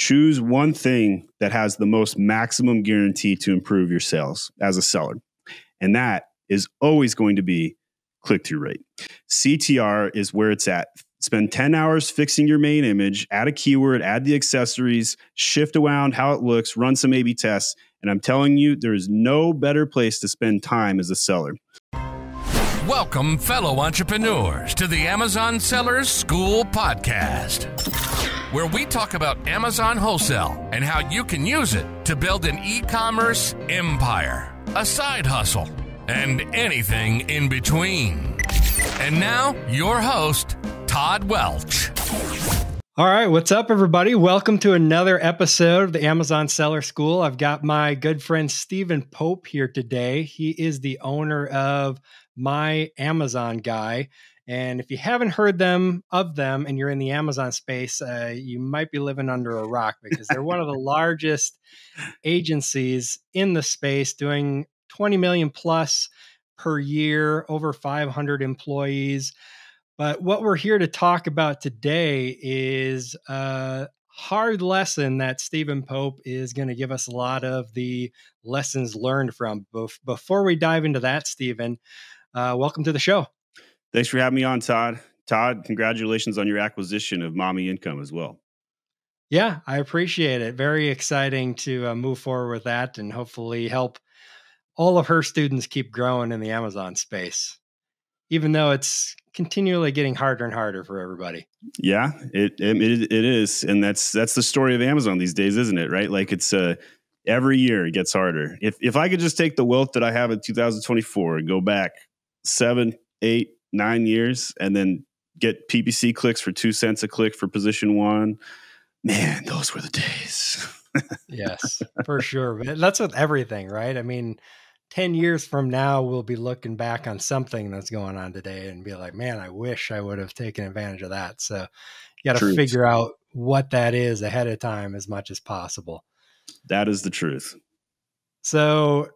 Choose one thing that has the most maximum guarantee to improve your sales as a seller. And that is always going to be click-through rate. CTR is where it's at. Spend 10 hours fixing your main image, add a keyword, add the accessories, shift around how it looks, run some A/B tests. And I'm telling you, there is no better place to spend time as a seller. Welcome, fellow entrepreneurs, to the Amazon Sellers School Podcast, where we talk about Amazon wholesale and how you can use it to build an e-commerce empire, a side hustle, and anything in between. And now, your host, Todd Welch. All right, what's up, everybody? Welcome to another episode of the Amazon Seller School. I've got my good friend Steven Pope here today. He is the owner of My Amazon Guy. And if you haven't heard of them and you're in the Amazon space, you might be living under a rock, because they're one of the largest agencies in the space, doing 20 million plus per year, over 500 employees. But what we're here to talk about today is a hard lesson that Steven Pope is going to give us a lot of the lessons learned from. Before we dive into that, Steven, welcome to the show. Thanks for having me on, Todd. Todd, congratulations on your acquisition of Mommy Income as well. Yeah, I appreciate it. Very exciting to move forward with that and hopefully help all of her students keep growing in the Amazon space, even though it's continually getting harder and harder for everybody. Yeah, it is. And that's the story of Amazon these days, isn't it? Right? Like, it's every year it gets harder. If I could just take the wealth that I have in 2024 and go back 7, 8, 9 years and then get PPC clicks for 2 cents a click for position one, man, those were the days. Yes, for sure. That's with everything, right? I mean, 10 years from now, we'll be looking back on something that's going on today and be like, man, I wish I would have taken advantage of that. So you got to figure out what that is ahead of time as much as possible. That is the truth. So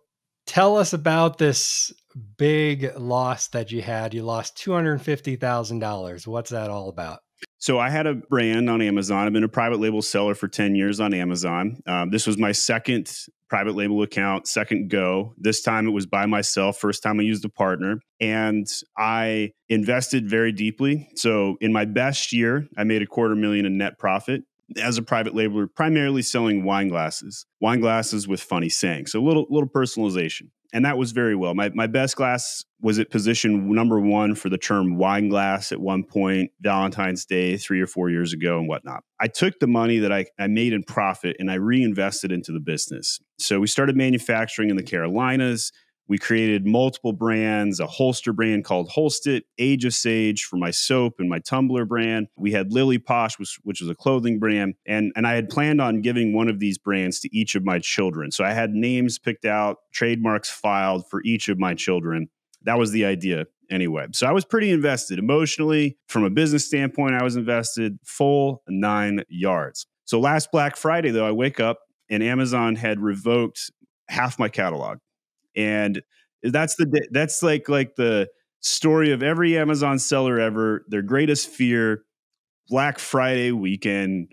tell us about this big loss that you had. You lost $250,000. What's that all about? So I had a brand on Amazon. I've been a private label seller for 10 years on Amazon. This was my second private label account, second go. This time it was by myself. First time I used a partner. And I invested very deeply. So in my best year, I made $250,000 in net profit as a private labeler, primarily selling wine glasses with funny sayings. So a little personalization. And that was very well. My best glass was at position number one for the term wine glass at one point, Valentine's Day, 3 or 4 years ago and whatnot. I took the money that I made in profit and I reinvested into the business. So we started manufacturing in the Carolinas. We created multiple brands, a holster brand called Holst It, Age of Sage for my soap and my tumbler brand. We had Lily Posh, which was a clothing brand. And I had planned on giving one of these brands to each of my children. So I had names picked out, trademarks filed for each of my children. That was the idea anyway. So I was pretty invested emotionally. From a business standpoint, I was invested full 9 yards. So last Black Friday, though, I wake up and Amazon had revoked half my catalog. And that's like the story of every Amazon seller ever. Their greatest fear, Black Friday weekend.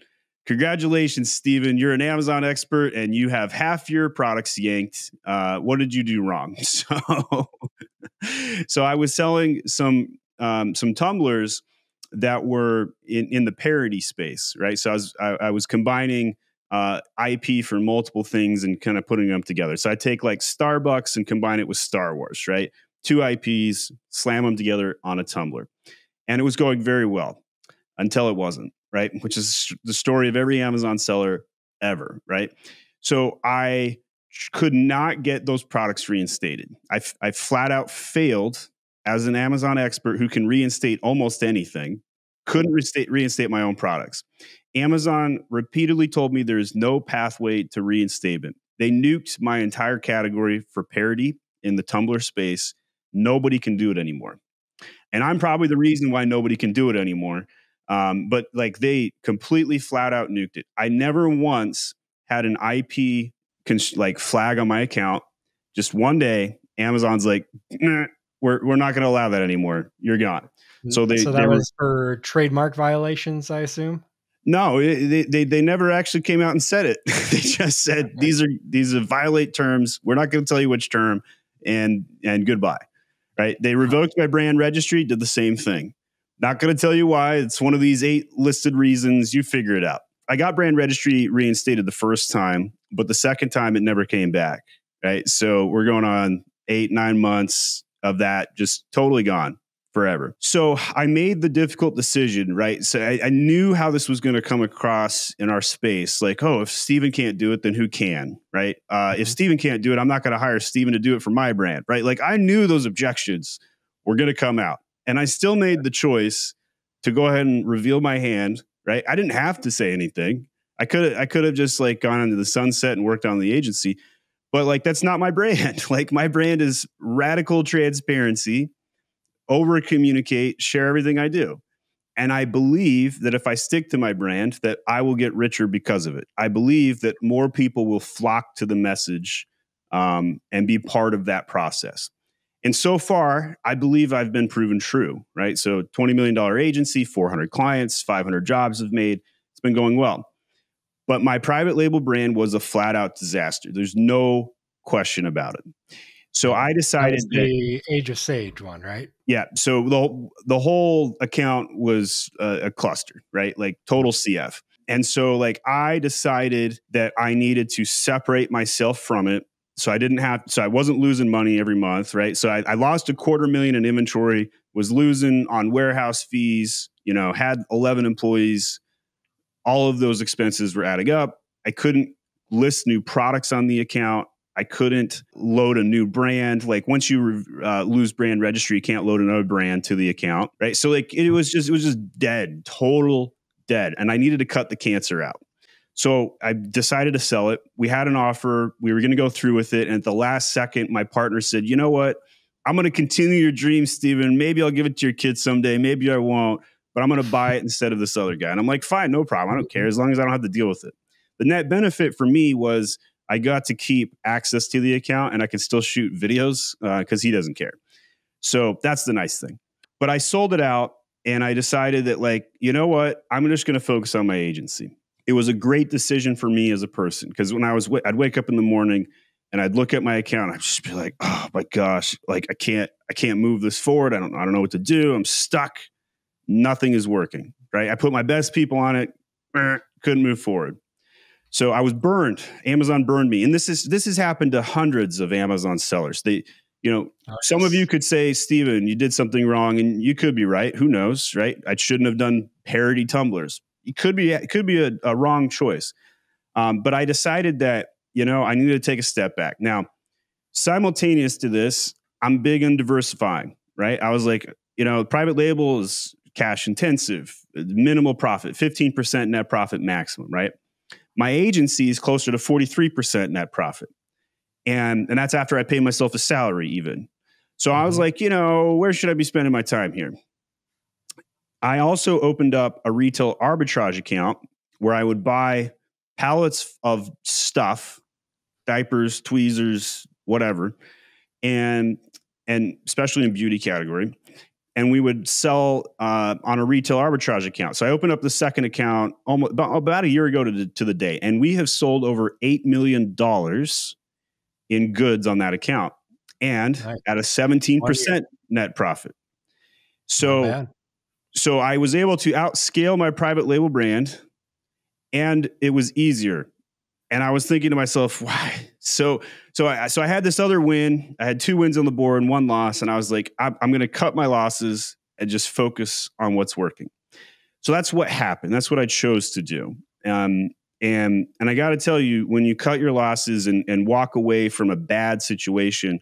Congratulations, Steven. You're an Amazon expert and you have half your products yanked. What did you do wrong? So I was selling some tumblers that were in the parody space, right? So I was combining IP for multiple things and kind of putting them together. So I take like Starbucks and combine it with Star Wars, right? 2 IPs, slam them together on a tumbler. And it was going very well until it wasn't, right? Which is the story of every Amazon seller ever, right? So I could not get those products reinstated. I flat out failed as an Amazon expert who can reinstate almost anything. Couldn't reinstate my own products. Amazon repeatedly told me there is no pathway to reinstatement. They nuked my entire category for parody in the Tumblr space. Nobody can do it anymore. And I'm probably the reason why nobody can do it anymore. But like, they completely flat out nuked it. I never once had an IP like flag on my account. Just one day, Amazon's like, nah, we're not going to allow that anymore. You're gone. So that was for trademark violations, I assume? No, they never actually came out and said it. They just said, these are violate terms. We're not going to tell you which term, and goodbye. Right. They revoked my brand registry, did the same thing. Not going to tell you why. It's one of these 8 listed reasons. You figure it out. I got brand registry reinstated the first time, but the second time it never came back. Right. So we're going on 8-9 months of that, just totally gone forever. So I made the difficult decision, right? So I knew how this was going to come across in our space. Like, oh, if Steven can't do it, then who can, right? If Steven can't do it, I'm not going to hire Steven to do it for my brand, right? Like, I knew those objections were going to come out. And I still made the choice to go ahead and reveal my hand, right? I didn't have to say anything. I could have just like gone into the sunset and worked on the agency. But like, that's not my brand. Like, my brand is radical transparency, over communicate, share everything I do. And I believe that if I stick to my brand, that I will get richer because of it. I believe that more people will flock to the message and be part of that process. And so far, I believe I've been proven true, right? So $20 million agency, 400 clients, 500 jobs I've made. It's been going well. But my private label brand was a flat out disaster. There's no question about it. So I decided the Age of Sage one, right? Yeah. So the whole account was a cluster, right? Like total CF. And so like I decided that I needed to separate myself from it. So I didn't have, so I wasn't losing money every month, right? So I lost $250,000 in inventory, was losing on warehouse fees, you know, had 11 employees. All of those expenses were adding up. I couldn't list new products on the account. I couldn't load a new brand. Like once you lose brand registry, you can't load another brand to the account, right? So like it was just dead, total dead. And I needed to cut the cancer out. So I decided to sell it. We had an offer. We were going to go through with it. And at the last second, my partner said, you know what? I'm going to continue your dream, Steven. Maybe I'll give it to your kids someday. Maybe I won't. But I'm going to buy it instead of this other guy. And I'm like, fine, no problem. I don't care as long as I don't have to deal with it. The net benefit for me was I got to keep access to the account and I can still shoot videos because he doesn't care. So that's the nice thing. But I sold it out and I decided that like, you know what? I'm just going to focus on my agency. It was a great decision for me as a person because when I'd wake up in the morning and I'd look at my account, I'd just be like, oh my gosh, like I can't move this forward. I don't know what to do. I'm stuck. Nothing is working, right? I put my best people on it, couldn't move forward. So I was burned. Amazon burned me. And this has happened to hundreds of Amazon sellers. They, you know, some of you could say, Steven, you did something wrong and you could be right. Who knows, right? I shouldn't have done parody tumblers. It could be a wrong choice. But I decided that, you know, I needed to take a step back. Now, simultaneous to this, I'm big on diversifying, right? I was like, you know, private label is cash intensive, minimal profit, 15% net profit maximum, right? My agency is closer to 43% net profit. And that's after I pay myself a salary even. So I was like, you know, where should I be spending my time here? I also opened up a retail arbitrage account where I would buy pallets of stuff, diapers, tweezers, whatever, and especially in beauty category. And we would sell on a retail arbitrage account. So I opened up the second account almost about a year ago to the day. And we have sold over $8 million in goods on that account and at a 17% net profit. So I was able to outscale my private label brand and it was easier. And I was thinking to myself, why? So I had this other win. I had 2 wins on the board and 1 loss. And I was like, I'm going to cut my losses and just focus on what's working. So that's what happened. That's what I chose to do. And I got to tell you, when you cut your losses and walk away from a bad situation,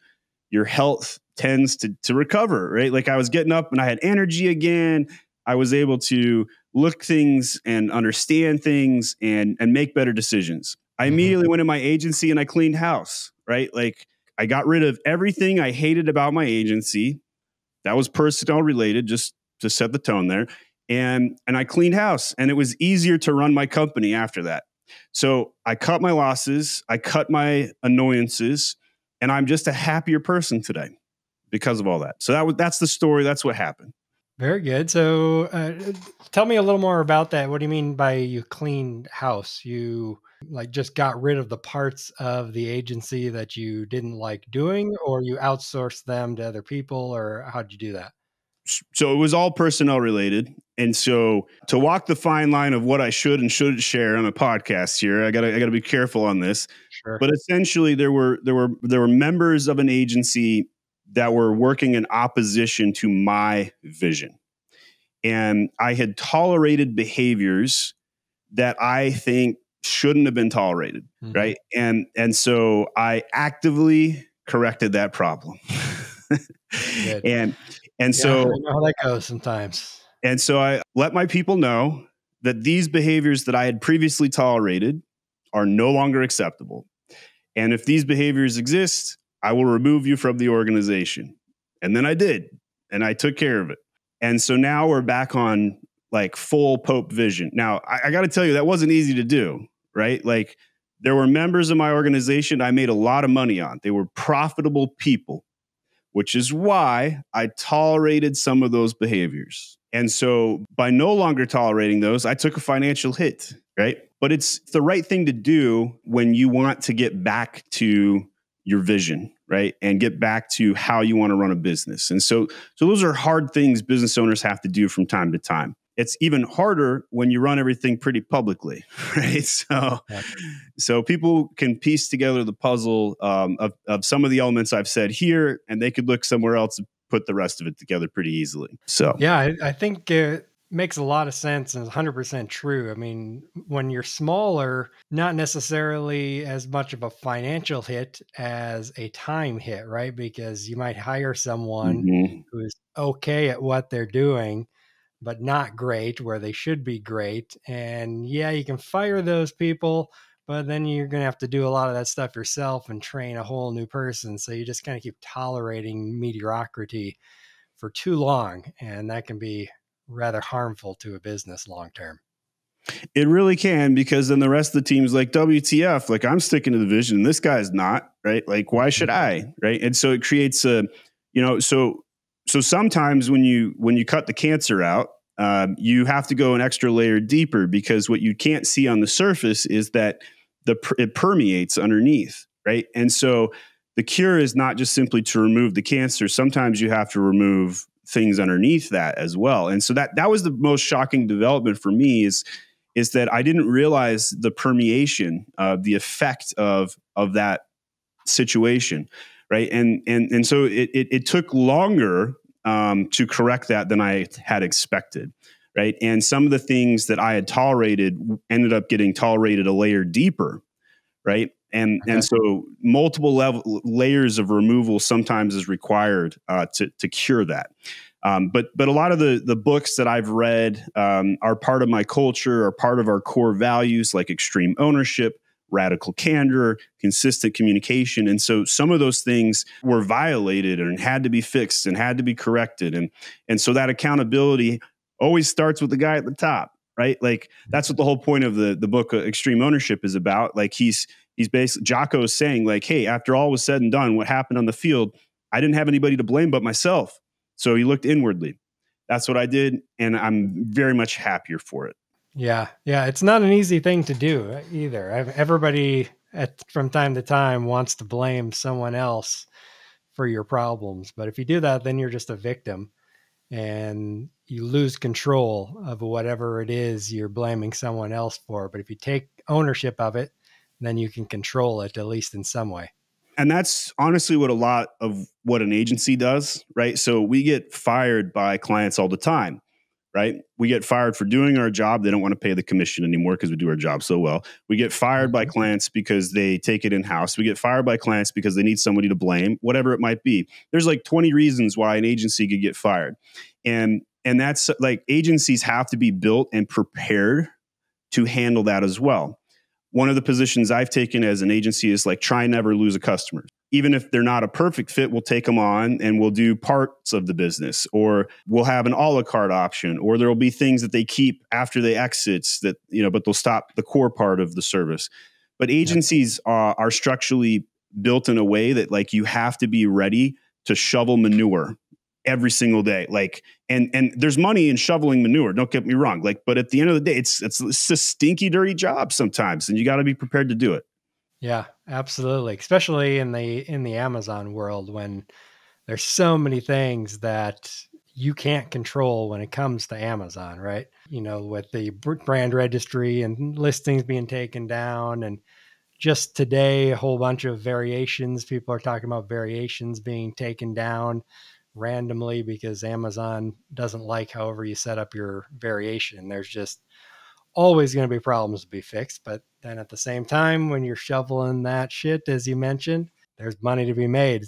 your health tends to recover, right? Like I was getting up and I had energy again. I was able to look things and understand things and make better decisions. I immediately went in my agency and I cleaned house, right? Like I got rid of everything I hated about my agency. That was personnel related, just to set the tone there. And I cleaned house and it was easier to run my company after that. So I cut my losses, I cut my annoyances, and I'm just a happier person today because of all that. So that's the story. That's what happened. Very good. So tell me a little more about that. What do you mean by you cleaned house? You like just got rid of the parts of the agency that you didn't like doing, or you outsourced them to other people, or how'd you do that? So it was all personnel related. And so to walk the fine line of what I should and shouldn't share on a podcast here, I gotta be careful on this. Sure. But essentially there were members of an agency that were working in opposition to my vision. And I had tolerated behaviors that I think shouldn't have been tolerated, mm-hmm. right? And so I actively corrected that problem. And yeah, so I know how that goes sometimes. And so I let my people know that these behaviors that I had previously tolerated are no longer acceptable. And if these behaviors exist, I will remove you from the organization. And then I did, and I took care of it. And so now we're back on like full Pope vision. Now, I got to tell you, that wasn't easy to do, right? Like there were members of my organization I made a lot of money on. They were profitable people, which is why I tolerated some of those behaviors. And so by no longer tolerating those, I took a financial hit, right? But it's the right thing to do when you want to get back to your vision, right? And get back to how you want to run a business. And so those are hard things business owners have to do from time to time. It's even harder when you run everything pretty publicly, right? So, yeah. So people can piece together the puzzle of some of the elements I've said here, and they could look somewhere else and put the rest of it together pretty easily. So, yeah, I think it makes a lot of sense and is 100% true. I mean, when you're smaller, not necessarily as much of a financial hit as a time hit, right? Because you might hire someone mm-hmm. who is okay at what they're doing, but not great where they should be great. And yeah, you can fire those people, but then you're going to have to do a lot of that stuff yourself and train a whole new person. So you just kind of keep tolerating mediocrity for too long. And that can be rather harmful to a business long-term. It really can, because then the rest of the team's like, WTF, like I'm sticking to the vision and this guy's not, right? Like, why should I, right? And so it creates a, you know, so sometimes when you cut the cancer out, you have to go an extra layer deeper, because what you can't see on the surface is that it permeates underneath, right? And so the cure is not just simply to remove the cancer. Sometimes you have to remove things underneath that as well. And so that was the most shocking development for me is that I didn't realize the permeation of the effect of that situation, right? And so it took longer to correct that than I had expected, right? And some of the things that I had tolerated ended up getting tolerated a layer deeper, right? And so multiple layers of removal sometimes is required to cure that. But a lot of the books that I've read are part of my culture, are part of our core values, like extreme ownership, radical candor, consistent communication. And so some of those things were violated and had to be fixed and had to be corrected. And so that accountability always starts with the guy at the top, right? Like that's what the whole point of the book Extreme Ownership is about. Like he's basically, Jocko's saying like, hey, after all was said and done, what happened on the field, I didn't have anybody to blame but myself. So he looked inwardly. That's what I did. And I'm very much happier for it. Yeah. Yeah. It's not an easy thing to do either. Everybody from time to time wants to blame someone else for your problems. But if you do that, then you're just a victim and you lose control of whatever it is you're blaming someone else for. But if you take ownership of it, then you can control it, at least in some way. And that's honestly what a lot of what an agency does, right? So we get fired by clients all the time. Right? We get fired for doing our job. They don't want to pay the commission anymore because we do our job so well. We get fired by clients because they take it in-house. We get fired by clients because they need somebody to blame, whatever it might be. There's like 20 reasons why an agency could get fired. And that's like agencies have to be built and prepared to handle that as well. One of the positions I've taken as an agency is like try never lose a customer. Even if they're not a perfect fit, we'll take them on and we'll do parts of the business, or we'll have an a la carte option, or there'll be things that they keep after they exit that, you know, but they'll stop the core part of the service. But agencies are structurally built in a way that like you have to be ready to shovel manure every single day. Like, and there's money in shoveling manure. Don't get me wrong. Like, but at the end of the day, it's a stinky, dirty job sometimes, and you got to be prepared to do it. Yeah, absolutely. Especially in the Amazon world, when there's so many things that you can't control when it comes to Amazon, right? You know, with the brand registry and listings being taken down, and just today, a whole bunch of variations. People are talking about variations being taken down randomly because Amazon doesn't like however you set up your variation. There's just always going to be problems to be fixed. But then at the same time, when you're shoveling that shit, as you mentioned, there's money to be made.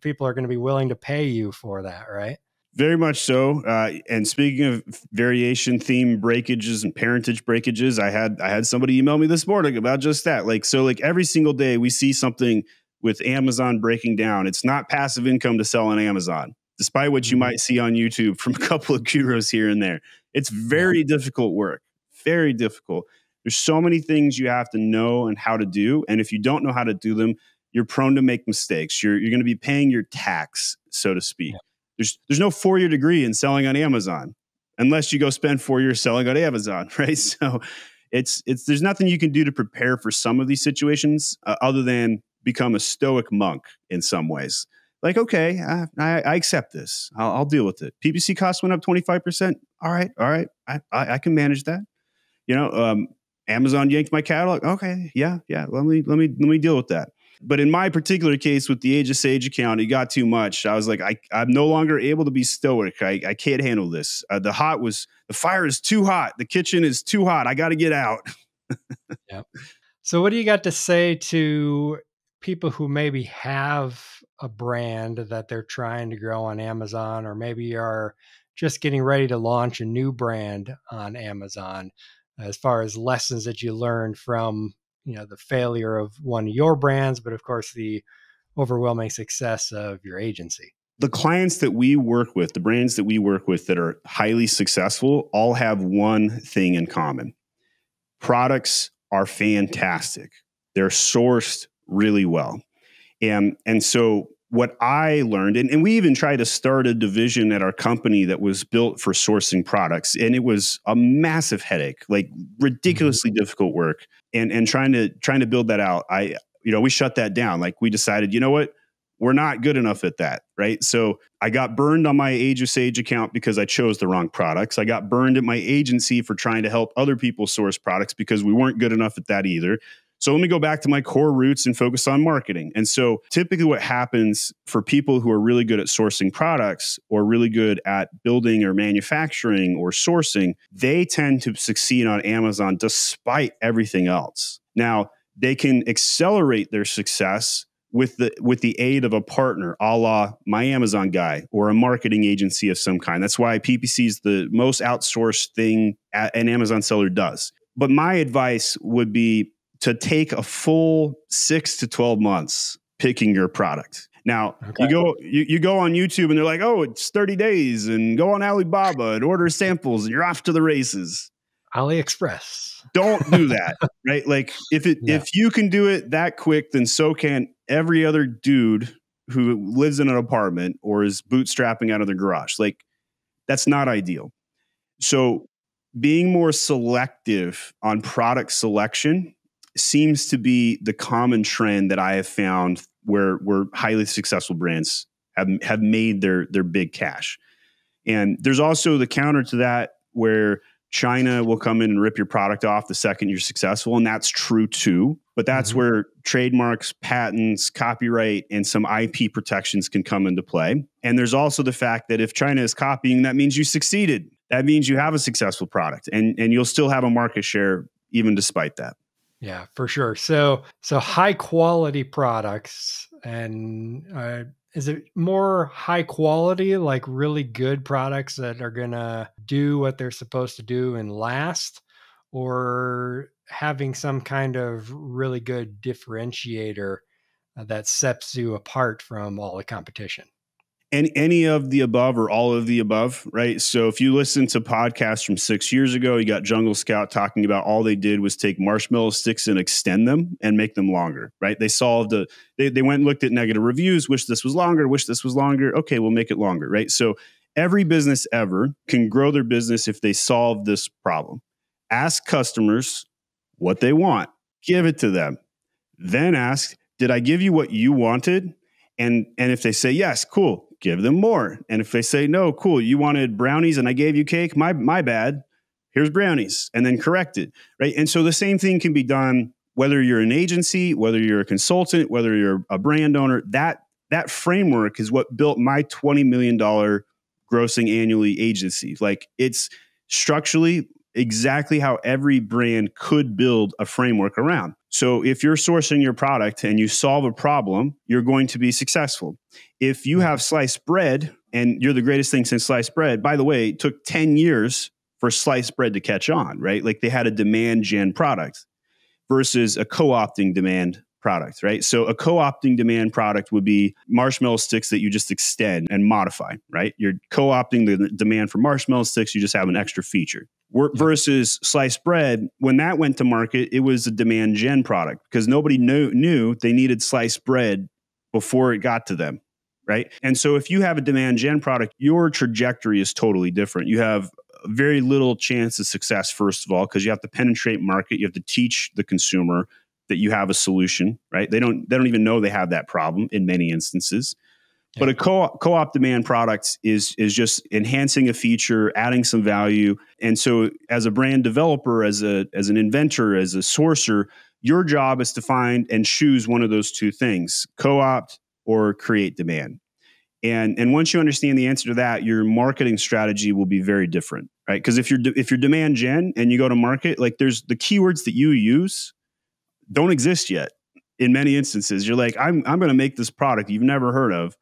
People are going to be willing to pay you for that, right? Very much so. And speaking of variation theme breakages and parentage breakages, I had somebody email me this morning about just that. Like, so like every single day we see something with Amazon breaking down. It's not passive income to sell on Amazon, despite what you might see on YouTube from a couple of gurus here and there. It's very difficult work, very difficult. There's so many things you have to know and how to do. And if you don't know how to do them, you're prone to make mistakes. You're going to be paying your tax, so to speak. Yeah. There's no four-year degree in selling on Amazon unless you go spend 4 years selling on Amazon, right? So there's nothing you can do to prepare for some of these situations other than become a stoic monk in some ways. Like, okay, I accept this. I'll deal with it. PPC costs went up 25%. All right. I can manage that. You know, Amazon yanked my catalog. Okay, yeah. Let me deal with that. But in my particular case with the Age of Sage account, it got too much. I was like, I'm no longer able to be stoic. I can't handle this. The fire is too hot. The kitchen is too hot. I got to get out. Yeah. So what do you got to say to people who maybe have a brand that they're trying to grow on Amazon, or maybe are just getting ready to launch a new brand on Amazon, as far as lessons that you learned from, you know, the failure of one of your brands, but of course the overwhelming success of your agency? The clients that we work with, the brands that we work with that are highly successful, all have one thing in common. Products are fantastic. They're sourced really well. And so what I learned, and we even tried to start a division at our company that was built for sourcing products. And it was a massive headache, like ridiculously difficult work. And trying to build that out, we shut that down. Like, we decided, you know what, we're not good enough at that, right? So I got burned on my Age of Sage account because I chose the wrong products. I got burned at my agency for trying to help other people source products because we weren't good enough at that either. So let me go back to my core roots and focus on marketing. And so typically what happens for people who are really good at sourcing products, or really good at building or manufacturing or sourcing, they tend to succeed on Amazon despite everything else. Now, they can accelerate their success with the aid of a partner, a la My Amazon Guy or a marketing agency of some kind. That's why PPC is the most outsourced thing an Amazon seller does. But my advice would be to take a full 6 to 12 months picking your product. Now, okay, you go on YouTube and they're like, oh, it's 30 days, and go on Alibaba and order samples and you're off to the races. AliExpress. Don't do that, right? Like, if you can do it that quick, then so can every other dude who lives in an apartment or is bootstrapping out of their garage. Like, that's not ideal. So being more selective on product selection seems to be the common trend that I have found where highly successful brands have made their big cash. And there's also the counter to that, where China will come in and rip your product off the second you're successful. And that's true too. But that's where trademarks, patents, copyright, and some IP protections can come into play. And there's also the fact that if China is copying, that means you succeeded. That means you have a successful product, and you'll still have a market share even despite that. Yeah, for sure. So high quality products, and is it more high quality, like really good products that are going to do what they're supposed to do and last, or having some kind of really good differentiator that sets you apart from all the competition? Any of the above or all of the above, right? So if you listen to podcasts from 6 years ago, you got Jungle Scout talking about all they did was take marshmallow sticks and extend them and make them longer, right? They solved the, they went and looked at negative reviews, wish this was longer. Okay, we'll make it longer, right? So every business ever can grow their business if they solve this problem. Ask customers what they want, give it to them. Then ask, did I give you what you wanted? And if they say yes, cool. Give them more. And if they say, no, cool, you wanted brownies and I gave you cake, my bad, here's brownies, and then correct it, right? And so the same thing can be done, whether you're an agency, whether you're a consultant, whether you're a brand owner, that framework is what built my $20 million grossing annually agency. Like, it's structurally exactly how every brand could build a framework around. So if you're sourcing your product and you solve a problem, you're going to be successful. If you have sliced bread and you're the greatest thing since sliced bread, by the way, it took 10 years for sliced bread to catch on, right? Like, they had a demand gen product versus a co-opting demand product, right? So a co-opting demand product would be marshmallow sticks that you just extend and modify, right? You're co-opting the demand for marshmallow sticks. You just have an extra feature. Versus sliced bread, when that went to market, it was a demand gen product because nobody knew they needed sliced bread before it got to them, right? And so if you have a demand gen product, your trajectory is totally different. You have very little chance of success, first of all, because you have to penetrate market. You have to teach the consumer that you have a solution, right? They don't even know they have that problem in many instances. But a co-op demand product is just enhancing a feature, adding some value. And so as a brand developer, as an inventor, as a sourcer, your job is to find and choose one of those two things, co-opt or create demand. And once you understand the answer to that, your marketing strategy will be very different, right? Because if you're demand gen and you go to market, like, there's the keywords that you use don't exist yet. In many instances, you're like, I'm going to make this product you've never heard of.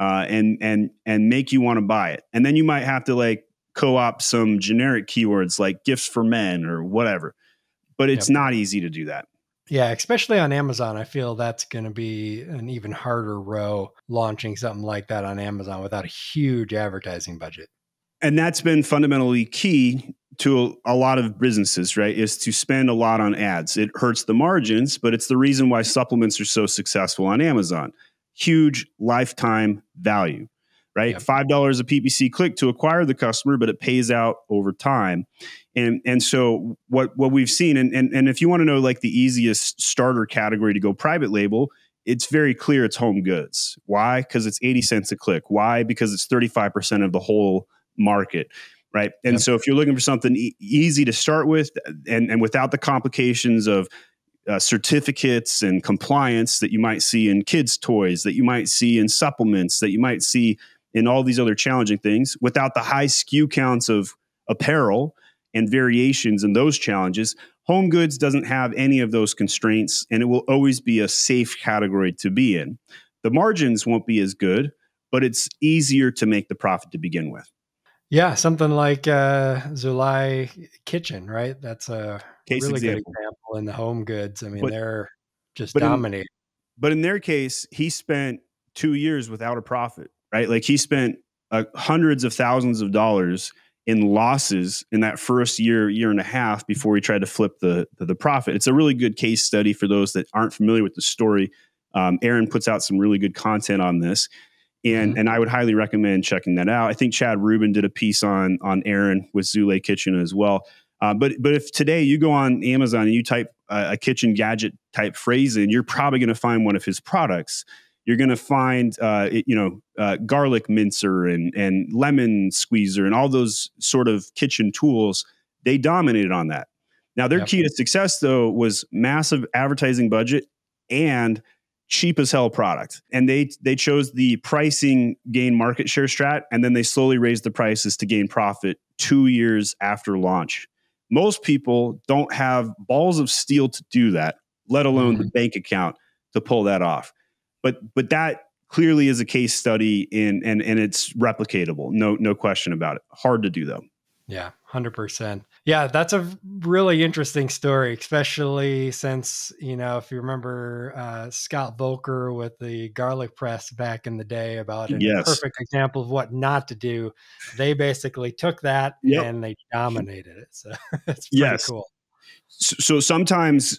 And make you want to buy it. And then you might have to, like, co-opt some generic keywords like gifts for men or whatever, but it's not easy to do that. Yeah. Especially on Amazon. I feel that's going to be an even harder row, launching something like that on Amazon without a huge advertising budget. And that's been fundamentally key to a lot of businesses, right? Is to spend a lot on ads. It hurts the margins, but it's the reason why supplements are so successful on Amazon. Huge lifetime value, right? Yep. $5 a PPC click to acquire the customer, but it pays out over time. And so what we've seen, and if you want to know, like, the easiest starter category to go private label, it's very clear it's home goods. Why? Because it's 80 cents a click. Why? Because it's 35% of the whole market, right? And so if you're looking for something easy to start with and without the complications of certificates and compliance that you might see in kids' toys, that you might see in supplements, that you might see in all these other challenging things, without the high SKU counts of apparel and variations and those challenges, home goods doesn't have any of those constraints, and it will always be a safe category to be in. The margins won't be as good, but it's easier to make the profit to begin with. Yeah, something like Zulai kitchen, right? That's a really good example in the home goods. I mean, they're just dominating. But in their case, he spent 2 years without a profit, right? Like, he spent hundreds of thousands of dollars in losses in that first year and a half before he tried to flip the profit. It's a really good case study for those that aren't familiar with the story. Aaron puts out some really good content on this. And I would highly recommend checking that out. I think Chad Rubin did a piece on Aaron with Zulai Kitchen as well. But if today you go on Amazon and you type a kitchen gadget type phrase in, you're probably going to find one of his products. You're going to find garlic mincer and lemon squeezer and all those sort of kitchen tools. They dominated on that. Now, their key to success, though, was massive advertising budget and cheap as hell product. And they chose the pricing gain market share strat, and then they slowly raised the prices to gain profit 2 years after launch. Most people don't have balls of steel to do that, let alone the bank account to pull that off. But that clearly is a case study and it's replicatable. No question about it. Hard to do, though. Yeah, 100%. Yeah, that's a really interesting story, especially since, you know, if you remember Scott Bolker with the garlic press back in the day about a perfect example of what not to do. They basically took that and they dominated it. So it's pretty cool. So sometimes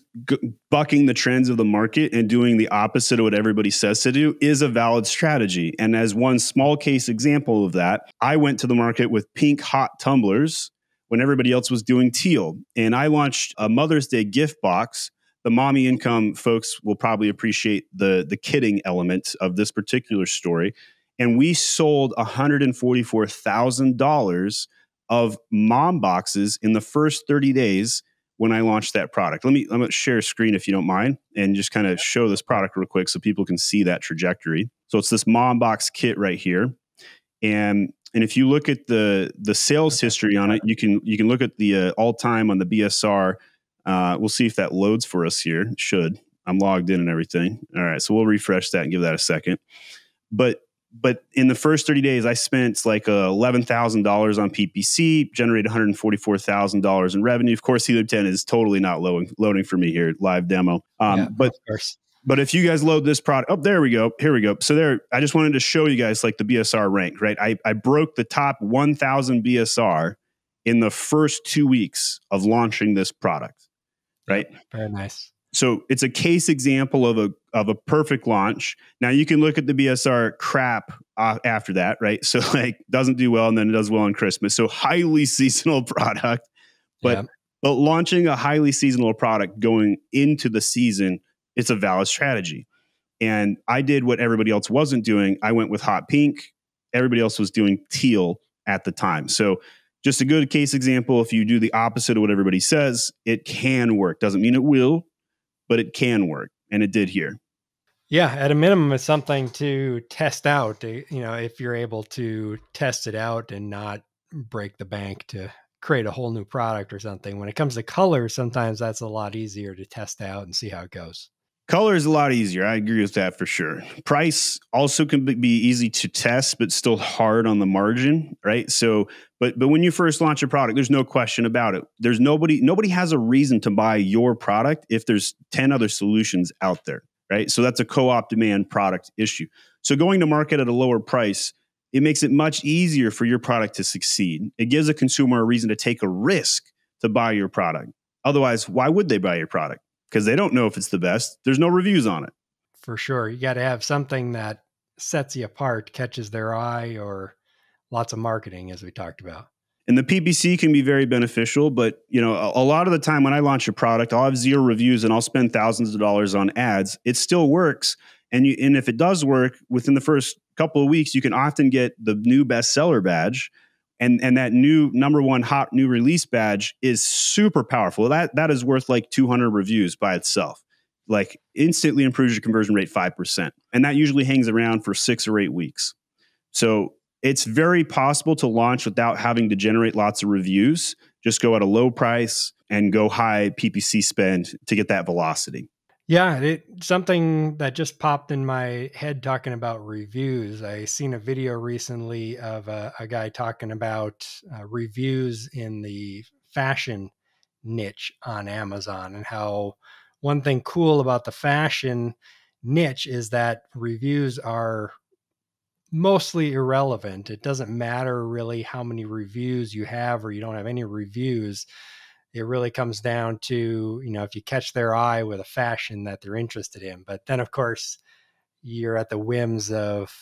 bucking the trends of the market and doing the opposite of what everybody says to do is a valid strategy. And as one small case example of that, I went to the market with pink hot tumblers when everybody else was doing teal. And I launched a Mother's Day gift box. The Mommy Income folks will probably appreciate the kidding element of this particular story. And we sold $144,000 of mom boxes in the first 30 days when I launched that product. Let me share a screen if you don't mind and just kind of show this product real quick so people can see that trajectory. So it's this mom box kit right here. And if you look at the sales history on it, you can look at the all time on the BSR. We'll see if that loads for us here. It should. I'm logged in and everything. All right, so we'll refresh that and give that a second. But in the first 30 days, I spent like $11,000 on PPC, generated $144,000 in revenue. Of course, Helium 10 is totally not loading for me here, live demo. But if you guys load this product, oh, there we go. Here we go. So there, I just wanted to show you guys like the BSR rank, right? I broke the top 1,000 BSR in the first 2 weeks of launching this product, right? Yep, very nice. So it's a case example of a perfect launch. Now you can look at the BSR crap after that, right? So like doesn't do well and then it does well on Christmas. So highly seasonal product, but launching a highly seasonal product going into the season, it's a valid strategy. And I did what everybody else wasn't doing. I went with hot pink. Everybody else was doing teal at the time. So just a good case example. If you do the opposite of what everybody says, it can work. Doesn't mean it will, but it can work. And it did here. Yeah. At a minimum, it's something to test out, you know, if you're able to test it out and not break the bank to create a whole new product or something. When it comes to color, sometimes that's a lot easier to test out and see how it goes. Color is a lot easier. I agree with that for sure. Price also can be easy to test, but still hard on the margin, right? So, but when you first launch a product, there's no question about it. There's nobody has a reason to buy your product if there's 10 other solutions out there, right? So that's a co-op demand product issue. So going to market at a lower price, it makes it much easier for your product to succeed. It gives a consumer a reason to take a risk to buy your product. Otherwise, why would they buy your product? Because they don't know if it's the best. There's no reviews on it. For sure. You got to have something that sets you apart, catches their eye, or lots of marketing, as we talked about. And the PPC can be very beneficial, but you know, a lot of the time when I launch a product, I'll have zero reviews and I'll spend thousands of dollars on ads. It still works. And if it does work, within the first couple of weeks, you can often get the new bestseller badge. And that new #1 hot new release badge is super powerful. That is worth like 200 reviews by itself. Like instantly improves your conversion rate 5%. And that usually hangs around for 6 or 8 weeks. So it's very possible to launch without having to generate lots of reviews. Just go at a low price and go high PPC spend to get that velocity. Yeah, something that just popped in my head talking about reviews. I seen a video recently of a guy talking about reviews in the fashion niche on Amazon, and how one thing cool about the fashion niche is that reviews are mostly irrelevant. It doesn't matter really how many reviews you have or you don't have any reviews. It really comes down to, you know, if you catch their eye with a fashion that they're interested in. But then, of course, you're at the whims of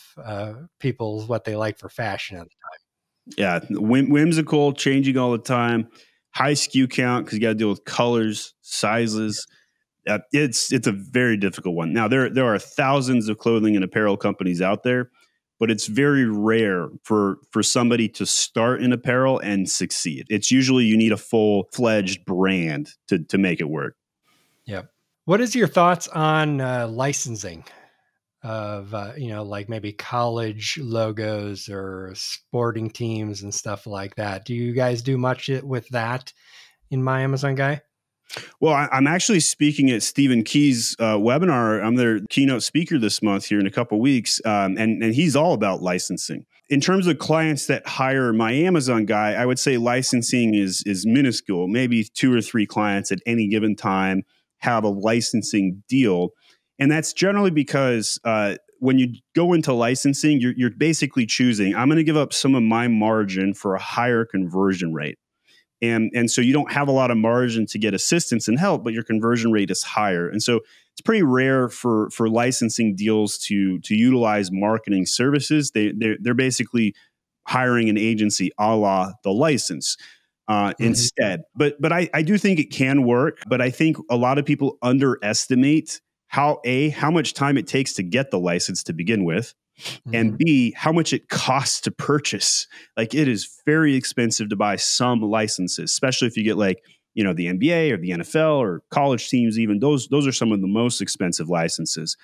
people, what they like for fashion at the time. Yeah, whimsical, changing all the time, high SKU count because you got to deal with colors, sizes. It's a very difficult one. Now, there are thousands of clothing and apparel companies out there, but it's very rare for somebody to start in apparel and succeed. It's usually you need a full-fledged brand to make it work. Yeah. What is your thoughts on licensing of, you know, like maybe college logos or sporting teams and stuff like that? Do you guys do much with that in My Amazon Guy? Well, I'm actually speaking at Stephen Key's webinar. I'm their keynote speaker this month here in a couple of weeks. And he's all about licensing. In terms of clients that hire My Amazon Guy, I would say licensing is minuscule. Maybe 2 or 3 clients at any given time have a licensing deal. And that's generally because when you go into licensing, you're basically choosing, I'm going to give up some of my margin for a higher conversion rate. And so you don't have a lot of margin to get assistance and help, but your conversion rate is higher. And so it's pretty rare for licensing deals to utilize marketing services. They're basically hiring an agency a la the license instead. But I do think it can work. But I think a lot of people underestimate how much time it takes to get the license to begin with. And B, how much it costs to purchase. Like, it is very expensive to buy some licenses, especially if you get like, you know, the NBA or the NFL or college teams, even those are some of the most expensive licenses.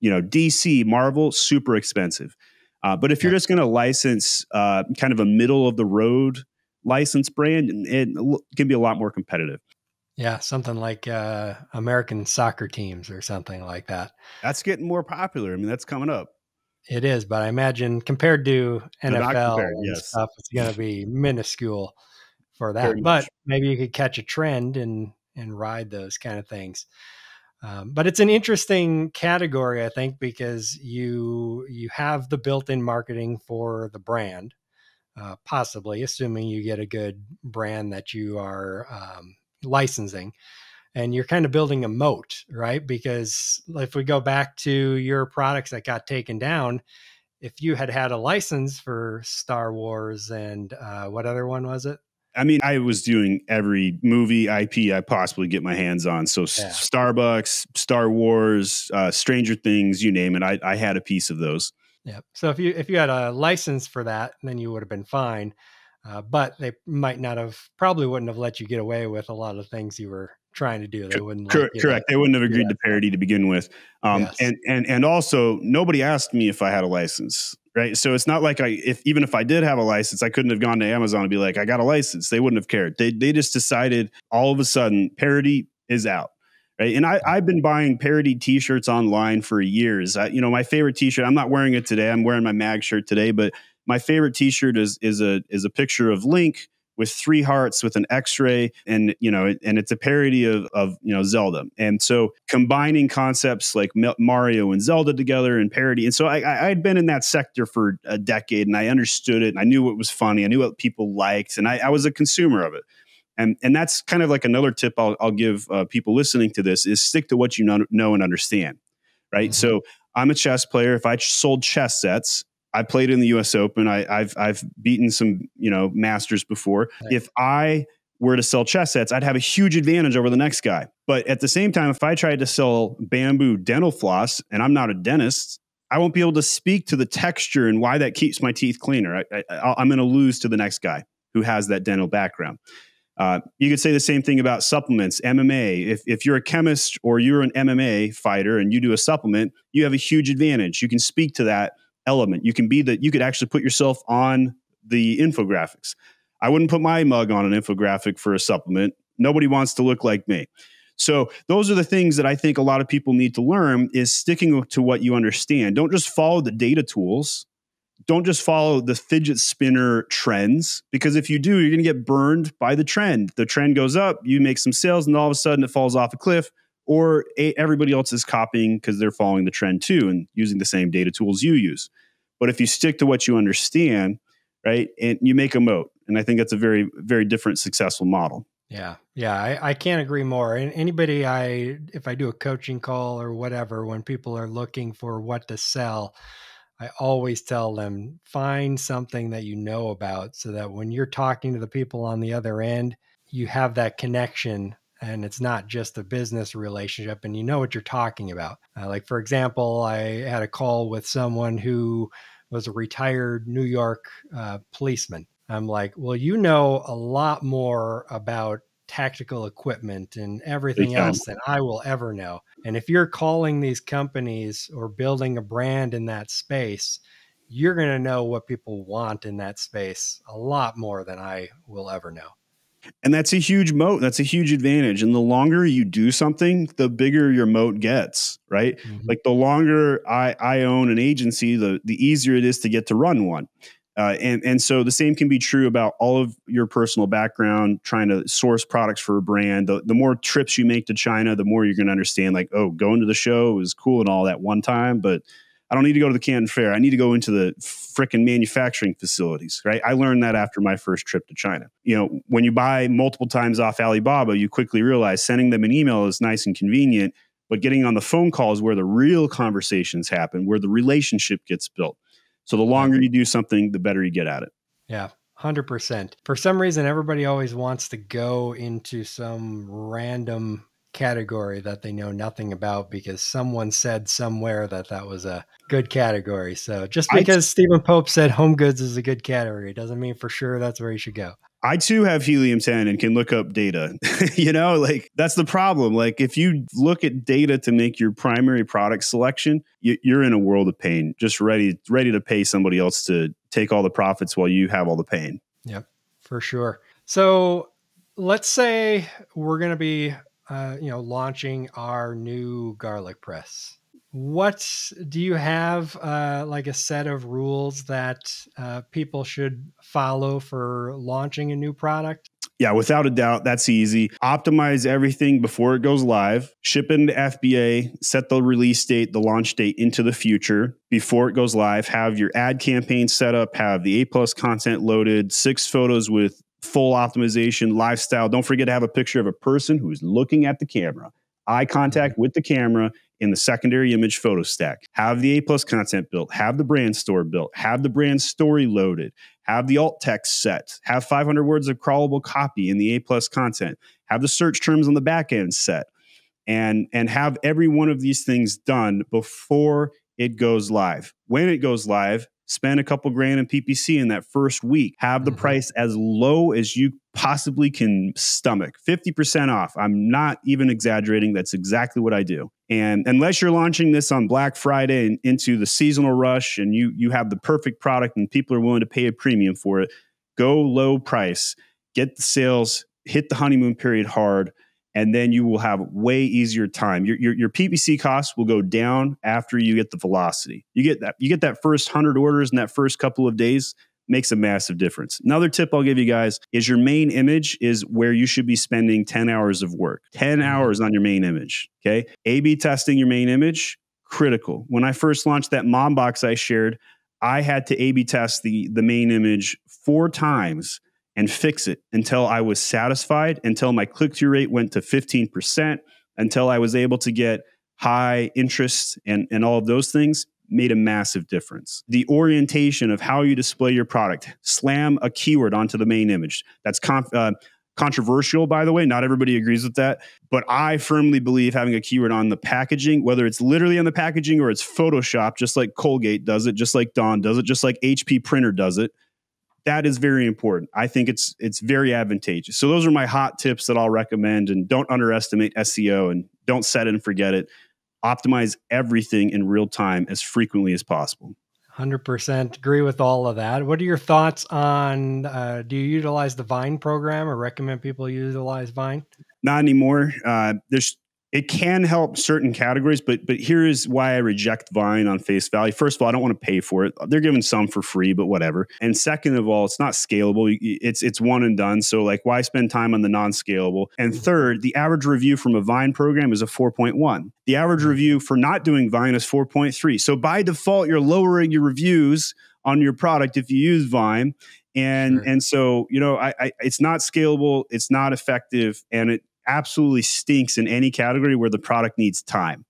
You know, DC, Marvel, super expensive. But if you're just going to license kind of a middle of the road license brand, it can be a lot more competitive. Yeah, something like American soccer teams or something like that. That's getting more popular. I mean, that's coming up. It is, but I imagine compared to NFL and stuff, it's going to be minuscule for that. But maybe you could catch a trend and ride those kind of things. But it's an interesting category, I think, because you have the built-in marketing for the brand, possibly, assuming you get a good brand that you are licensing. And you're kind of building a moat, right? Because if we go back to your products that got taken down, if you had had a license for Star Wars and what other one was it? I mean, I was doing every movie IP I possibly get my hands on. So Starbucks, Star Wars, Stranger Things, you name it. I had a piece of those. Yeah. So if you had a license for that, then you would have been fine. But they might not have, probably wouldn't have let you get away with a lot of things you were trying to do. They wouldn't correct. They wouldn't have agreed to parody to begin with. And also, nobody asked me if I had a license, right? So it's not like even if I did have a license, I couldn't have gone to Amazon and be like, I got a license. They wouldn't have cared. They just decided all of a sudden parody is out. Right. And I've been buying parody t-shirts online for years. You know, my favorite t-shirt, I'm not wearing it today. I'm wearing my mag shirt today, but my favorite t-shirt is a picture of Link with 3 hearts with an X-ray, and you know, and it's a parody of you know, Zelda. And so combining concepts like Mario and Zelda together and parody. And so I'd been in that sector for a decade, and I understood it, and I knew what was funny, I knew what people liked, and I was a consumer of it. And that's kind of like another tip I'll give people listening to this is stick to what you know and understand, right? So I'm a chess player. If I sold chess sets, I played in the U.S. Open. I've beaten some, you know, masters before. Right. If I were to sell chess sets, I'd have a huge advantage over the next guy. But at the same time, if I tried to sell bamboo dental floss, and I'm not a dentist, I won't be able to speak to the texture and why that keeps my teeth cleaner. I'm going to lose to the next guy who has that dental background. You could say the same thing about supplements, MMA. If you're a chemist or you're an MMA fighter and you do a supplement, you have a huge advantage. You can speak to that element. You could actually put yourself on the infographics. I wouldn't put my mug on an infographic for a supplement. Nobody wants to look like me. So those are the things that I think a lot of people need to learn is sticking to what you understand. Don't just follow the data tools. Don't just follow the fidget spinner trends, because if you do, you're going to get burned by the trend. The trend goes up, you make some sales, and all of a sudden it falls off a cliff, or everybody else is copying because they're following the trend too and using the same data tools you use. But if you stick to what you understand, right, and you make a moat, and I think that's a very, very different successful model. Yeah. Yeah. I can't agree more. And anybody, if I do a coaching call or whatever, when people are looking for what to sell, I always tell them, find something that you know about so that when you're talking to the people on the other end, you have that connection. And it's not just a business relationship, and you know what you're talking about. Like, for example, I had a call with someone who was a retired New York policeman. I'm like, well, you know a lot more about tactical equipment and everything else than I will ever know. And if you're calling these companies or building a brand in that space, you're going to know what people want in that space a lot more than I will ever know. And that's a huge moat. That's a huge advantage. And the longer you do something, the bigger your moat gets, right? Mm-hmm. Like the longer I own an agency, the easier it is to get to run one. And so the same can be true about all of your personal background, trying to source products for a brand. The more trips you make to China, the more you're going to understand, like, oh, going to the show is cool and all that one time, but I don't need to go to the Canton Fair. I need to go into the frickin' manufacturing facilities, right? I learned that after my first trip to China. You know, when you buy multiple times off Alibaba, you quickly realize sending them an email is nice and convenient, but getting on the phone call is where the real conversations happen, where the relationship gets built. So the longer you do something, the better you get at it. Yeah, 100%. For some reason, everybody always wants to go into some random category that they know nothing about because someone said somewhere that that was a good category. So just because Steven Pope said home goods is a good category doesn't mean for sure that's where you should go. I too have Helium 10 and can look up data. You know, like that's the problem. Like if you look at data to make your primary product selection, you're in a world of pain, just ready to pay somebody else to take all the profits while you have all the pain. Yep, for sure. So let's say we're going to be, launching our new garlic press. What do you have like a set of rules that people should follow for launching a new product? Yeah, without a doubt, that's easy. Optimize everything before it goes live. Ship into FBA, set the release date, the launch date into the future before it goes live. Have your ad campaign set up, have the A+ content loaded, 6 photos with full optimization, lifestyle. Don't forget to have a picture of a person who's looking at the camera. Eye contact with the camera in the secondary image photo stack. Have the A+ content built. Have the brand store built. Have the brand story loaded. Have the alt text set. Have 500 words of crawlable copy in the A+ content. Have the search terms on the back end set. And have every one of these things done before it goes live. When it goes live, spend a couple grand in PPC in that first week. Have the price as low as you possibly can stomach. 50% off. I'm not even exaggerating. That's exactly what I do. And unless you're launching this on Black Friday and into the seasonal rush and you have the perfect product and people are willing to pay a premium for it, go low price, get the sales, hit the honeymoon period hard, and then you will have way easier time. Your PPC costs will go down after you get the velocity. You get that first 100 orders in that first couple of days, makes a massive difference. Another tip I'll give you guys is your main image is where you should be spending 10 hours of work. 10 hours on your main image, okay? A/B testing your main image, critical. When I first launched that mom box I shared, I had to A/B test the main image 4 times and fix it until I was satisfied, until my click-through rate went to 15%, until I was able to get high interest and all of those things, made a massive difference. The orientation of how you display your product, slam a keyword onto the main image. That's controversial, by the way. Not everybody agrees with that, but I firmly believe having a keyword on the packaging, whether it's literally on the packaging or it's Photoshop, just like Colgate does it, just like Dawn does it, just like HP printer does it, that is very important. I think it's very advantageous. So those are my hot tips that I'll recommend, and don't underestimate SEO and don't set it and forget it. Optimize everything in real time as frequently as possible. 100% agree with all of that. What are your thoughts on, do you utilize the Vine program or recommend people utilize Vine? Not anymore. It can help certain categories, but here is why I reject Vine on face value. First of all, I don't want to pay for it. They're giving some for free, but whatever. And second of all, it's not scalable. It's one and done. So like, why spend time on the non-scalable? And third, the average review from a Vine program is a 4.1. The average review for not doing Vine is 4.3. So by default, you're lowering your reviews on your product if you use Vine. And sure. And so, you know, it's not scalable. It's not effective. And it absolutely stinks in any category where the product needs time.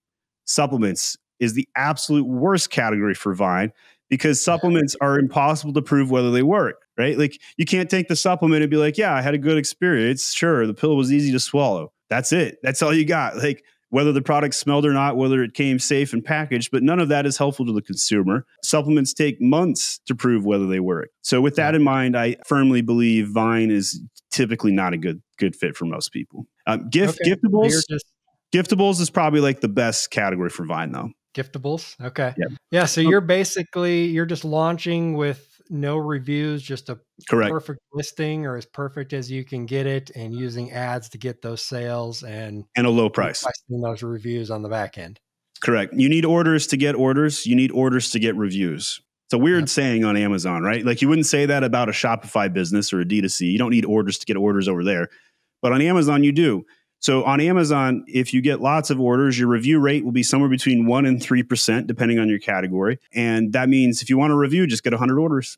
Supplements is the absolute worst category for Vine because supplements are impossible to prove whether they work, right? Like you can't take the supplement and be like, yeah, I had a good experience. Sure. The pill was easy to swallow. That's it. That's all you got. Like whether the product smelled or not, whether it came safe and packaged, but none of that is helpful to the consumer. Supplements take months to prove whether they work. So with that in mind, I firmly believe Vine is typically not a good fit for most people. Giftables is probably like the best category for Vine though. Giftables. Okay. Yep. Yeah. So you're basically, you're just launching with no reviews, just a perfect listing or as perfect as you can get it, and using ads to get those sales and a low price. Those reviews on the back end. Correct. You need orders to get orders. You need orders to get reviews. It's a weird saying on Amazon, right? Like you wouldn't say that about a Shopify business or a D2C. You don't need orders to get orders over there. But on Amazon, you do. So on Amazon, if you get lots of orders, your review rate will be somewhere between 1% and 3%, depending on your category. And that means if you want to review, just get 100 orders.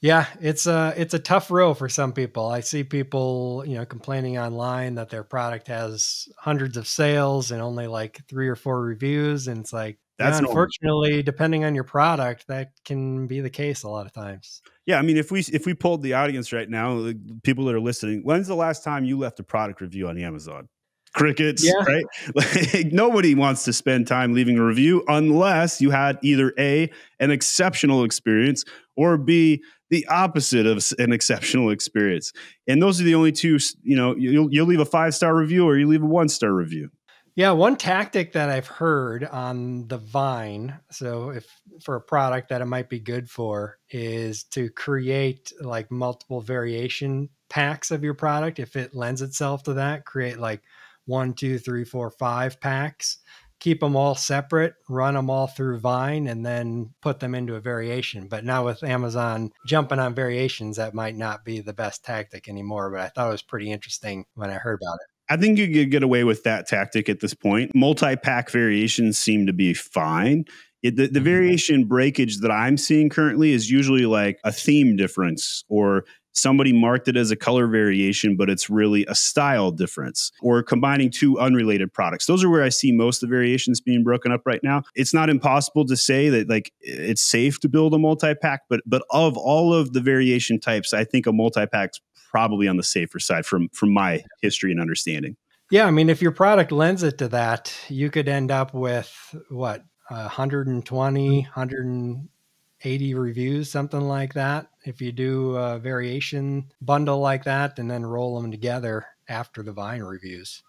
Yeah, it's a tough row for some people. I see people, complaining online that their product has hundreds of sales and only like 3 or 4 reviews. And it's like, that's unfortunately, depending on your product, that can be the case a lot of times. Yeah, I mean, if we polled the audience right now, the people that are listening, when's the last time you left a product review on Amazon? Crickets, right? Like, nobody wants to spend time leaving a review unless you had either A, an exceptional experience, or B, the opposite of an exceptional experience. And those are the only two, you'll leave a 5-star review or you leave a 1-star review. Yeah. One tactic that I've heard on the Vine, so if for a product that it might be good for, is to create like multiple variation packs of your product. If it lends itself to that, create like 1, 2, 3, 4, 5 packs, keep them all separate, run them all through Vine, and then put them into a variation. But now with Amazon jumping on variations, that might not be the best tactic anymore. But I thought it was pretty interesting when I heard about it. I think you could get away with that tactic at this point. Multi-pack variations seem to be fine. The variation breakage that I'm seeing currently is usually like a theme difference, or somebody marked it as a color variation, but it's really a style difference, or combining 2 unrelated products. Those are where I see most of the variations being broken up right now. It's not impossible to say that like it's safe to build a multi-pack, but of all of the variation types, I think a multi-pack's probably on the safer side from my history and understanding. Yeah. I mean, if your product lends it to that, you could end up with what, 120, 180 reviews, something like that. If you do a variation bundle like that and then roll them together after the Vine reviews,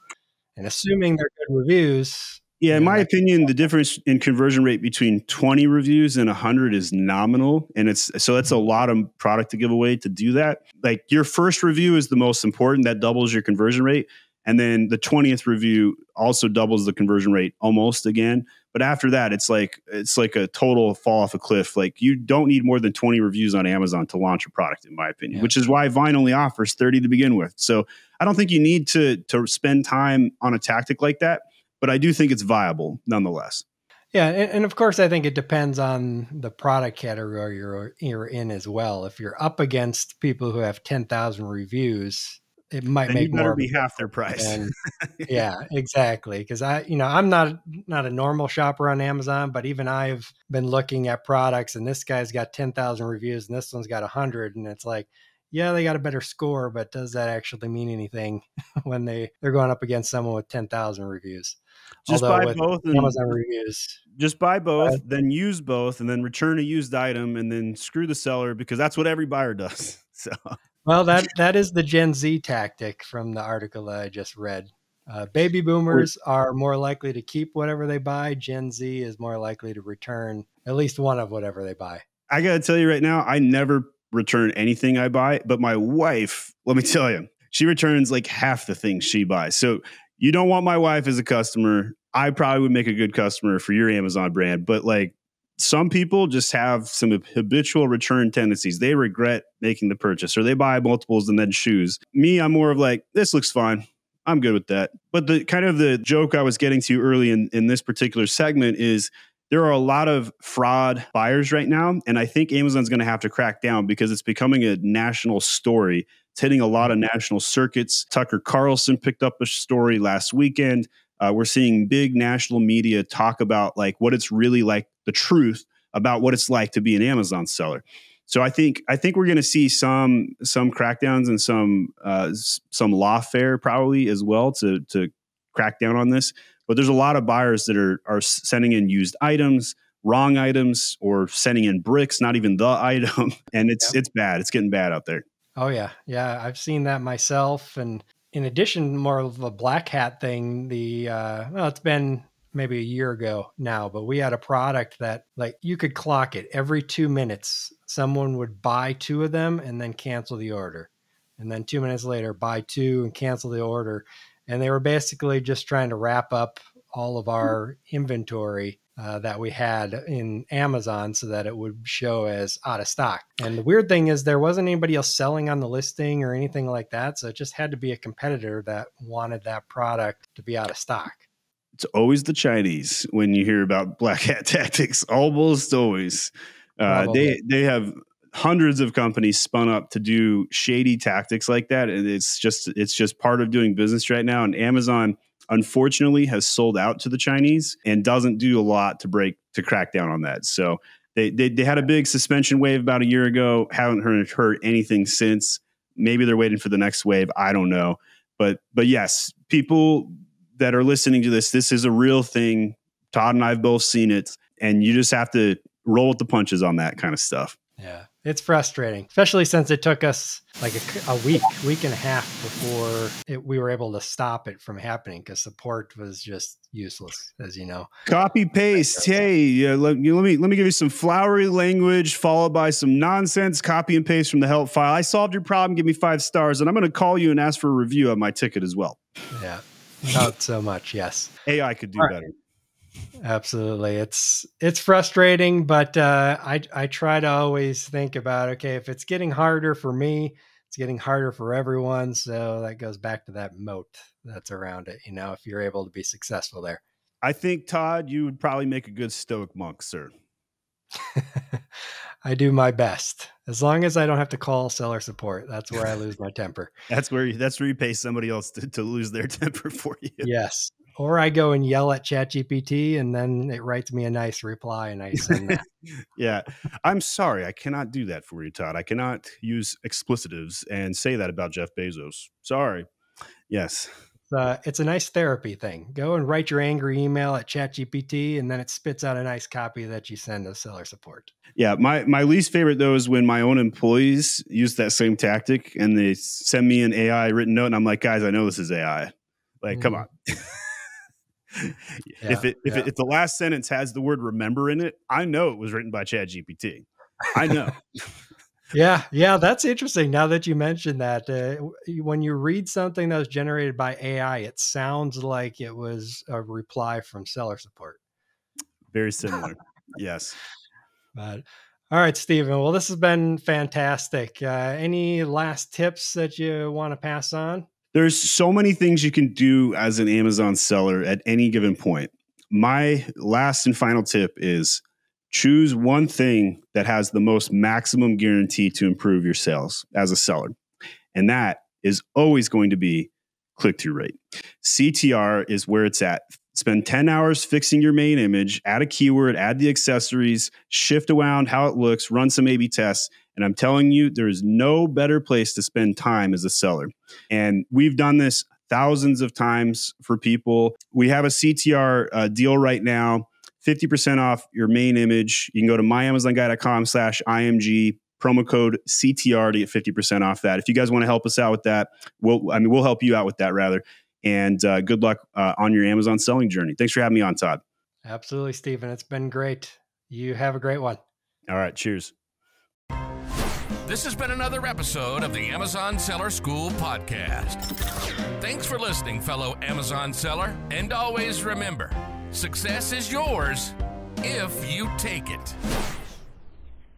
and assuming they're good reviews. Yeah. In my opinion, the difference in conversion rate between 20 reviews and 100 is nominal. And so that's a lot of product to give away to do that. Like your first review is the most important. That doubles your conversion rate. And then the 20th review also doubles the conversion rate almost again. But after that, it's like a total fall off a cliff. Like you don't need more than 20 reviews on Amazon to launch a product, in my opinion, which is why Vine only offers 30 to begin with. So I don't think you need to spend time on a tactic like that. But I do think it's viable nonetheless. Yeah. And of course, I think it depends on the product category you're in as well. If you're up against people who have 10,000 reviews, it might then make more be half their price. Yeah, exactly. Because I'm not a normal shopper on Amazon, but even I've been looking at products, and this guy's got 10,000 reviews and this one's got 100. And it's like, yeah, they got a better score, but does that actually mean anything when they're going up against someone with 10,000 reviews? Just buy both. Then use both, and then return a used item, and then screw the seller, because that's what every buyer does. So, well, that is the Gen Z tactic from the article that I just read. Baby boomers are more likely to keep whatever they buy. Gen Z is more likely to return at least one of whatever they buy. I got to tell you right now, I never return anything I buy, but my wife, let me tell you, she returns like half the things she buys. So you don't want my wife as a customer. I probably would make a good customer for your Amazon brand, but like some people just have some habitual return tendencies. They regret making the purchase, or they buy multiples and then choose. Me, I'm more of like, this looks fine, I'm good with that. But the kind of the joke I was getting to early in this particular segment is, there are a lot of fraud buyers right now, and I think Amazon's going to have to crack down because it's becoming a national story. It's hitting a lot of national circuits. Tucker Carlson picked up a story last weekend. We're seeing big national media talk about like what it's really like, the truth about what it's like to be an Amazon seller. So I think we're going to see some crackdowns and some lawfare probably as well to crack down on this. But there's a lot of buyers that are sending in used items, wrong items, or sending in bricks, not even the item. And it's bad. It's getting bad out there. Oh, yeah. Yeah. I've seen that myself. And in addition, more of a black hat thing, it's been maybe a year ago now, but we had a product that like you could clock it every 2 minutes. Someone would buy two of them and then cancel the order. And then 2 minutes later, buy two and cancel the order. And they were basically just trying to wrap up all of our inventory that we had in Amazon so that it would show as out of stock. And the weird thing is there wasn't anybody else selling on the listing or anything like that. So it just had to be a competitor that wanted that product to be out of stock. It's always the Chinese when you hear about black hat tactics, almost always. They have hundreds of companies spun up to do shady tactics like that. And it's just part of doing business right now. And Amazon, unfortunately, has sold out to the Chinese and doesn't do a lot to crack down on that. So they had a big suspension wave about a year ago. Haven't heard anything since. Maybe they're waiting for the next wave. I don't know. But yes, people that are listening to this, this is a real thing. Todd and I have both seen it. And you just have to roll with the punches on that kind of stuff. Yeah, it's frustrating, especially since it took us like a week and a half before we were able to stop it from happening because support was just useless, as you know. Copy paste. Hey, let me give you some flowery language followed by some nonsense. Copy and paste from the help file. I solved your problem. Give me 5 stars, and I'm going to call you and ask for a review of my ticket as well. Yeah, not so much. Yes, AI could do better. Absolutely. It's frustrating, but I try to always think about, okay, if it's getting harder for me, it's getting harder for everyone. So that goes back to that moat that's around it, you know, if you're able to be successful there. I think, Todd, you would probably make a good Stoic monk, sir. I do my best. As long as I don't have to call seller support, that's where I lose my temper. That's where you pay somebody else to lose their temper for you. Yes. Or I go and yell at ChatGPT and then it writes me a nice reply and I send that. Yeah. I'm sorry. I cannot do that for you, Todd. I cannot use explicitives and say that about Jeff Bezos. Sorry. Yes. It's a nice therapy thing. Go and write your angry email at ChatGPT and then it spits out a nice copy that you send to seller support. Yeah. My least favorite though is when my own employees use that same tactic and they send me an AI written note and I'm like, guys, I know this is AI. Like, come on. If the last sentence has the word remember in it, I know it was written by ChatGPT. I know. Yeah. That's interesting. Now that you mentioned that, when you read something that was generated by AI, it sounds like it was a reply from seller support. Very similar. Yes. But all right, Steven. Well, this has been fantastic. Any last tips that you want to pass on? There's so many things you can do as an Amazon seller at any given point. My last and final tip is choose one thing that has the most maximum guarantee to improve your sales as a seller. And that is always going to be click-through rate. CTR is where it's at. Spend 10 hours fixing your main image, add a keyword, add the accessories, shift around how it looks, run some A/B tests. And I'm telling you, there is no better place to spend time as a seller. And we've done this thousands of times for people. We have a CTR deal right now, 50% off your main image. You can go to myamazonguy.com/IMG, promo code CTR to get 50% off that. If you guys want to help us out with that, we'll help you out with that rather. And good luck on your Amazon selling journey. Thanks for having me on, Todd. Absolutely, Steven. It's been great. You have a great one. All right. Cheers. This has been another episode of the Amazon Seller School Podcast. Thanks for listening, fellow Amazon seller. And always remember, success is yours if you take it.